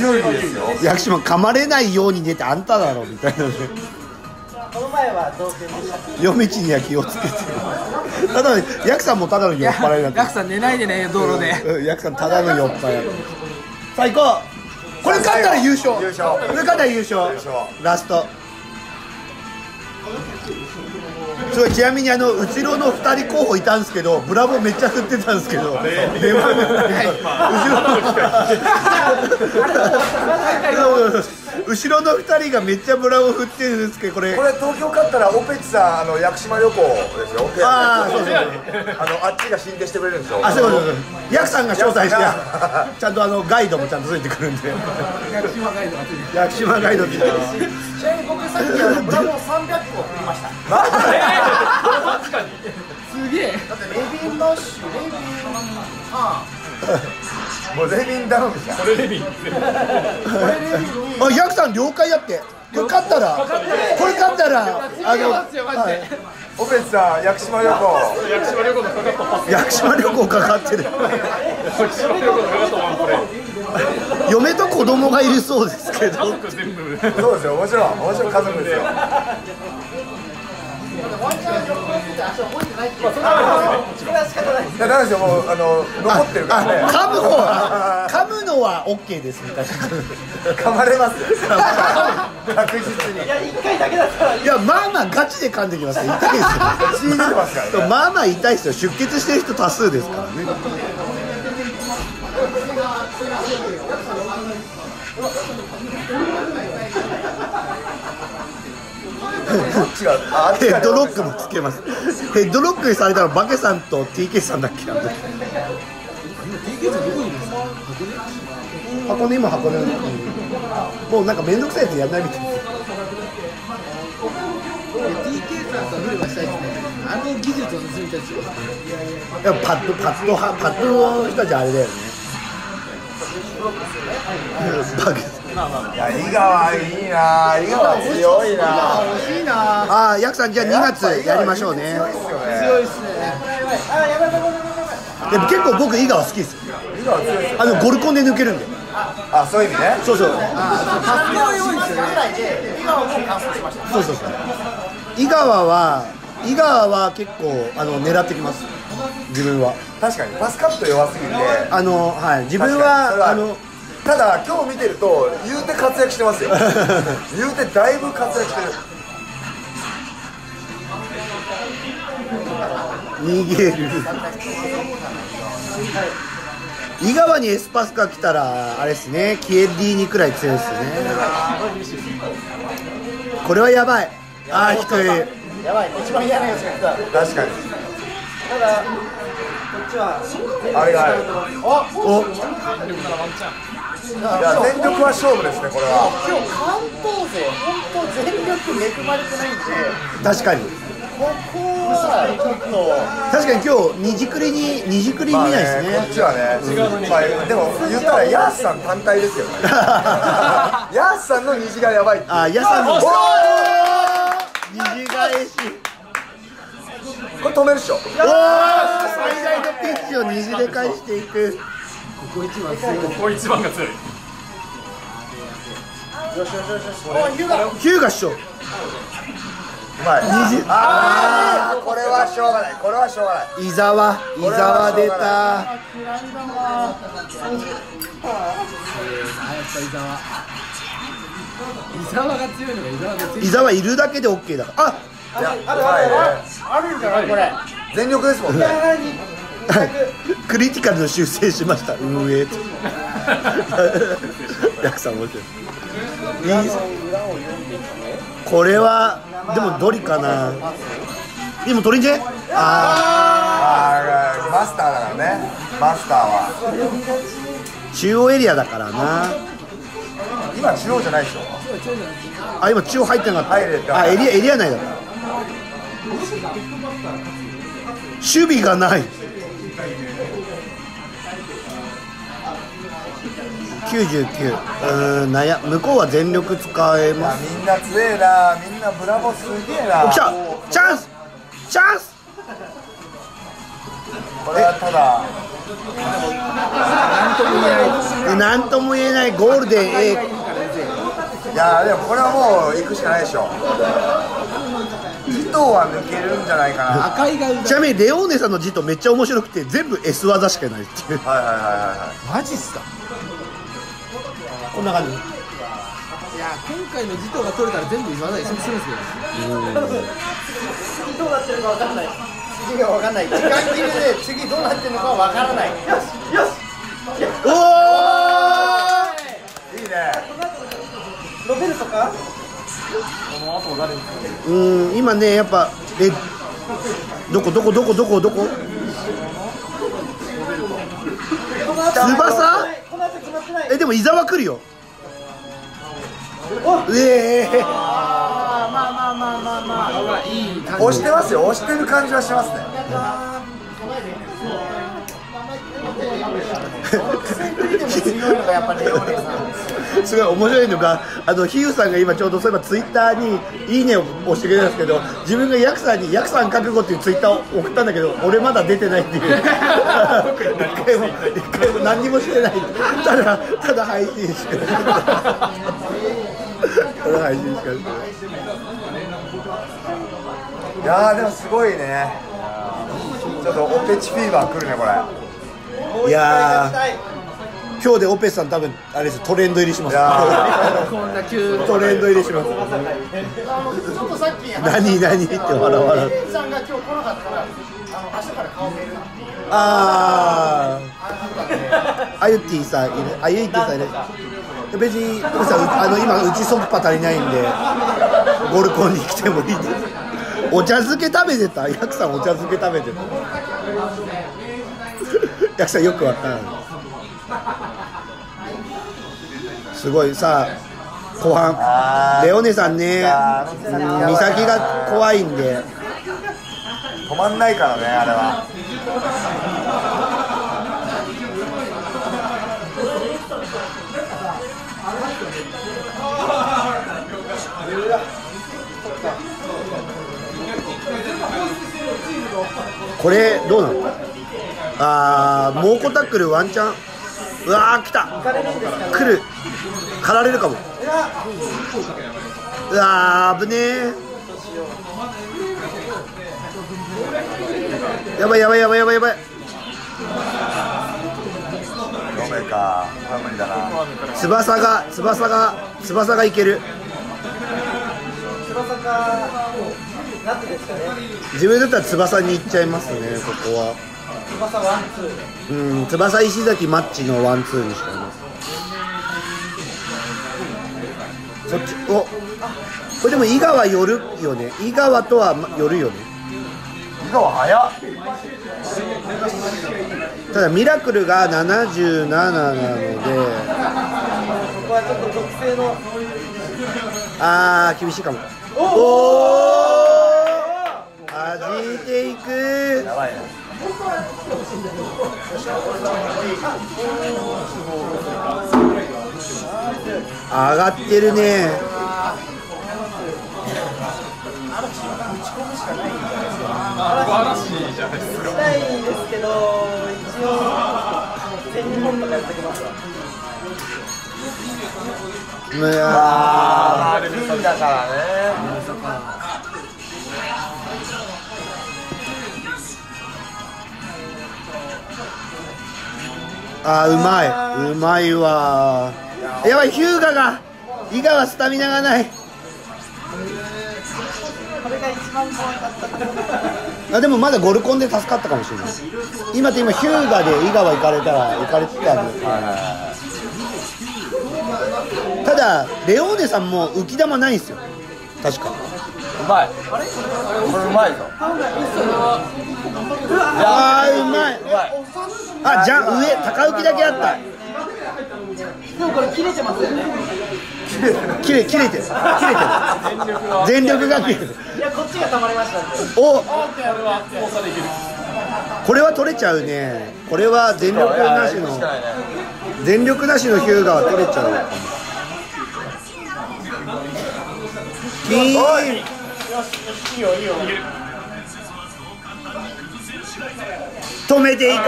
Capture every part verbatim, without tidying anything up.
料理ですよ。役所も噛まれないように寝てあんただろみたいなね。この前はどうせ夜道には気をつけてる。ただヤクさんもただの酔っ払いなんて。ヤクさん寝ないでね、道路で。ヤクさんただの酔っ払い。最高。これ勝ったら優勝。これ勝ったら優勝。ラスト。そう、ちなみにあのうちろのふたり候補いたんですけど、ブラボーめっちゃ振ってたんですけど、出番がないから後ろのふたりがめっちゃブラボー振ってるんですけど、これこれ東京勝ったらオペチさんあの屋久島旅行ですよ。ああそうそう、あのあっちが進呈してくれるんですよ。あそうそうそう、屋久さんが招待してちゃんとあのガイドもちゃんとついてくるんで、屋久島ガイドがついて、屋久島ガイドってちなみに僕さっきあのブラボーさんびゃっこ振りました。確かにすげえ。だってレビンマッシュ、レビンああもうレビン頼むじゃん。これレビン、これレビン。あ、ヤクさん了解やって。これ勝ったら、これ勝ったらあのオペツさん屋久島旅行、屋久島旅行のかかった、屋久島旅行かかってる。嫁と子供がいるそうですけど、家族全部。そうですよ、もちろんもちろん家族ですよ。ワンチャン旅行してて足覚えてないっていう。まあそんなことないですよ。それは仕方ないです。だからですよ、もうあのローカル残ってるからね。噛むのは噛むのはオッケーですみたいな。噛まれます。確実に。いや一回だけだったら。いやまあまあガチで噛んできます。痛いですよ。血出てますから。まあまあ痛いですよ。出血してる人多数ですからね。ヘッドロックもつけます。ヘッドロックにされたらバケさんと ティーケー さんだっけ。ティーケー さんどこにいるんですか。箱根。今箱根もうなんか面倒くさいやつやんないみたいな。 ティーケー さんとはどれがしたいですね。あの技術を盗みたいですよ。パッドパッドパッドの人たちあれだよね。バケさんいや井川いいな、井川強いな、いいなあ。ヤクさんじゃあにがつやりましょうね。強いっすね。でも結構僕井川好きです。あのゴルコンで抜けるんで。あそういう意味ね。そうそう。パスが多いですよね。井川も完走しました。そうそうそう。井川は井川は結構あの狙ってきます。自分は確かにパスカット弱すぎて、あのはい自分はあの。ただ今日見てると言うて活躍してますよ。言うてだいぶ活躍してる。逃げる。井川にエスパスが来たらあれですね。キエディにくらい強いですね。これはやばい。ああ低い。やばい。一番嫌なやつが来た。確かに。ただこっちはあれがある。おお。いや全力は勝負ですね。これは今日関東勢本当全力恵まれてないんで。確かにここはちょっと確かに今日にじくりににじくり見ないですね。こっちはね。でも言ったらヤースさん単体ですよね。ヤースさんの虹がやばい。あヤースさんの虹返し。これ止めるでしょ。最大のピンチを虹で返していく。ここ一番強い。ここ一番が強い。よしよしよしよし。ヒューガ。ヒューガ師匠。うまい。ああ、これはしょうがない。これはしょうがない。伊沢、伊沢出た。伊沢が強いのが伊沢が強い。伊沢いるだけでオッケーだから。あ、あるんじゃないこれ。全力ですもんね。クリティカルの修正しました。運営と。ヤクさん面白い。これはでもどりかな。今トリンジェ？ああマスターだからね。マスターは中央エリアだからな。今中央じゃないでしょ。あ今中央入ってなかった。あエリアエリア内だった。守備がない。きゅうじゅうきゅう。うーん悩む。向こうは全力使えます。みんな強えな。みんなブラボーすげえな。来た。チャンスチャンスこれはただ何とも言えないゴールデン A。 いやでもこれはもう行くしかないでしょ。ジトは抜けるんじゃないかな。赤いがちなみにレオーネさんのジトめっちゃ面白くて全部 S 技しかないっていう。はいはいはいはい。マジっすか。こんな感じ。いや今回のジトが取れたら全部 S 技で勝負するんですけど。どうなってるかわかんない。次がわかんない。時間切れで次どうなってるのかわからない。よしよし。おお。いいね。ロベルトか。うん今ねやっぱえどこどこどこどこどこ翼えでも伊沢来るよ。ええー、まあまあまあまあまあまあいい感じ押してますよ。押してる感じはしますね。すごい面白いのが、あのヒューさんが今ちょうどそういえばツイッターに「いいね」を押してくれたんですけど、自分がヤクさんに「ヤクさん覚悟」っていうツイッターを送ったんだけど、俺まだ出てないっていう一回も一回も何にもしてない、ただただ配信してるただ配信してる。いやーでもすごいね。ちょっとオペチフィーバー来るねこれ。いやー今日でオペさん多分あれです、トレンド入りします。こんな急トレンド入りします。何何って笑わない。ああ、あゆってぃさんいる、あゆってぃさんいる。別にオペさんあの今うちそっぱ足りないんでゴルコンに来てもいいです。お茶漬け食べてた、ヤクさんお茶漬け食べてた。役者よくわからん。すごいさあ後半レオネさんね、美咲が怖いんで止まんないからねあれは。これどうなの？あー猛虎タックルワンチャン。うわー来た来る狩られるかも。うわー危ねえ。やばいやばいやばいやばいやばい。ごめんかこれ無理だな。翼が翼が翼がいける。翼かなんてですかね。自分だったら翼に行っちゃいますねここは。翼ワンツー。うん、翼石崎マッチのワンツーにしています。そっち、お、これでも井川寄るよね。井川とは寄るよね。井川早っ。ただミラクルがななじゅうなななので。ここはちょっと特性の。ああ、厳しいかも。おお。弾いていく。やばいな。上がってるね。うわー、だからね。あーうまいうまいわー。やばいヒューガが伊賀はスタミナがない。これが一番怖かった。あでもまだゴルコンで助かったかもしれない。今って今ヒューガで伊賀は行かれたら行かれてたんですけど。ただレオーネさんも浮き玉ないんですよ確か。うまい。あれこれうまいぞ。あーうまい。あ、じゃあ上高浮きだけあった。でもこれ切れてますよね。切れ切れてる切れてる。全力が切れてる。いやこっちが溜まりましたって。お。これは取れちゃうね。これは全力なしの全力なしのヒューガは取れちゃう。金。よしいいよいいよ。止めていく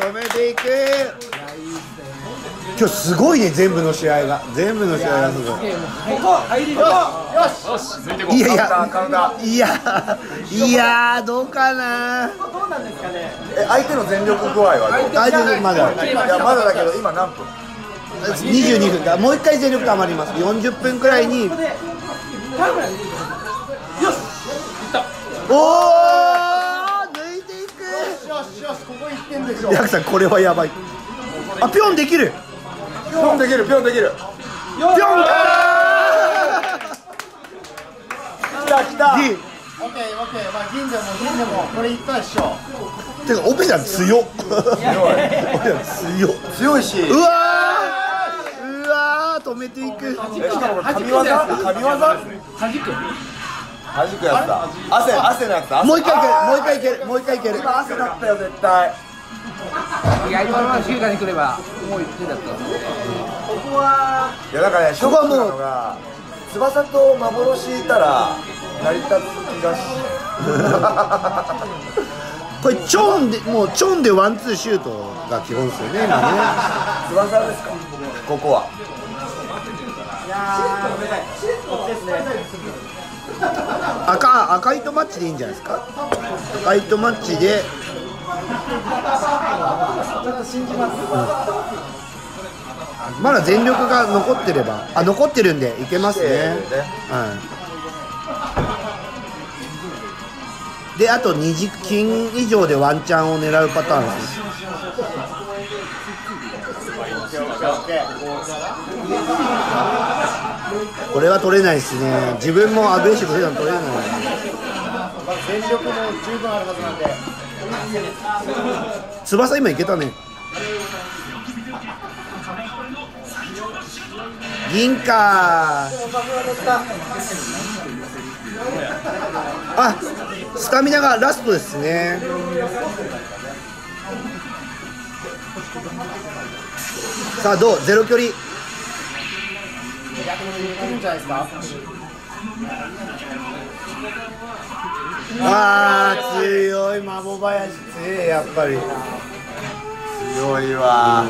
止めていく。今日すごいね、全部の試合が全部の試合がすごい。ここ入りよし、続いてこう。いやいやいやいや、どうかな。どうなんですかね。え、相手の全力具合は相手のまだまだだけど、今何分？にじゅうにふんだ。もう一回全力溜まります。よんじゅっぷんくらいに。おー、抜いていく。よしよし、ここいってんでしょ。ヤクさん、これはやばい。あ、ピョンできるピョンできるピョンできるピョン。きたきた。 D オッケーオッケー。まあ銀でも銀でもこれいったでしょ。てかオペちゃん強っ強い強いし。うわーうわー、止めていく。しかも神業神業はじくはじくやつだ。汗汗のやつだ。もう一回いけるもう一回いけるもう一回いける。今汗だったよ絶対。いや、今のは静かにくればもういってんだった。ここは、いやだからね、ショックなのが翼と幻いたら成り立つ気がしこれチョンでもうチョンでワンツーシュートが基本ですよね、今ね。翼ですかここは。いやー、ごめんなさい、こっちですね。赤、赤いとマッチでいいんじゃないですか。赤いとマッチで。ちょっと信じます。まだ全力が残ってれば、あ、残ってるんで、いけますね。はい。で、あと二十金以上でワンチャンを狙うパターンです。これは取れないですね。自分もアグレッシブ普段取れない。全力も十分あるはずなんで。翼今いけたね。銀か。あ、スタミナがラストですね。さあどう、ゼロ距離。ああ強い、孫林強い、やっぱり強いわ。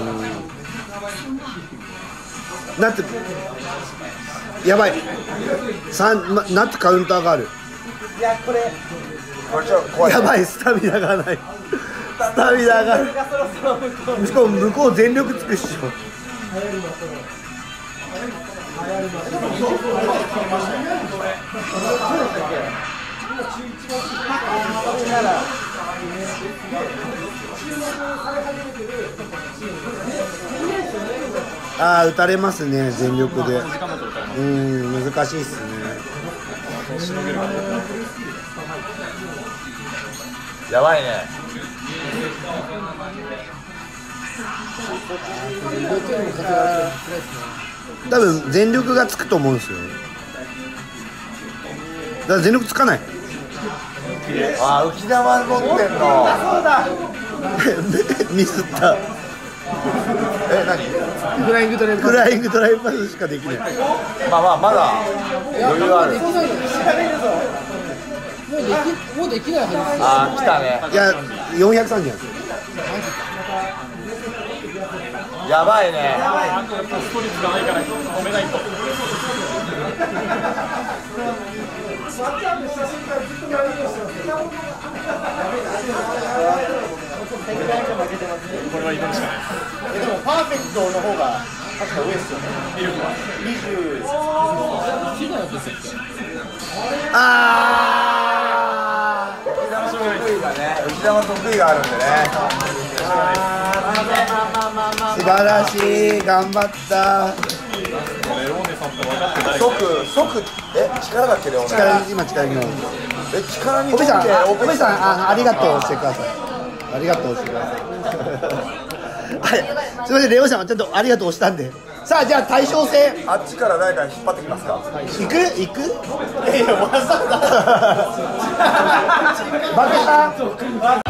ナッツやばい。さんナッツカウンターがある。いやこれやばい、スタミナがないスタミナがない。しかも向こう全力尽くしちゃう。ああ打たれますね、全力で。うん、難しいっすね。やばいね。多分全力がつくと思うんですよ。だから全力つかない。あー、浮き玉持ってんの。そうだミスったえ、何？フライングドライブフライングドライブパスしかできない。まあまあまだ余裕ある。もうできないはずです。ああ来たね。いやよんひゃくさんじゅうやつやばいね。ああ浮き玉得意があるんでね。素晴らしい、頑張った。即即え力だけで。力今力の。え力に。おべさんおべさんあありがとうしてください。ありがとうしてください。はい、すみませんレオさんはちょっとありがとうしたんで。さあじゃあ対称性。あっちから誰か引っ張ってきますか。行く行く。いやわざわざ。バケた。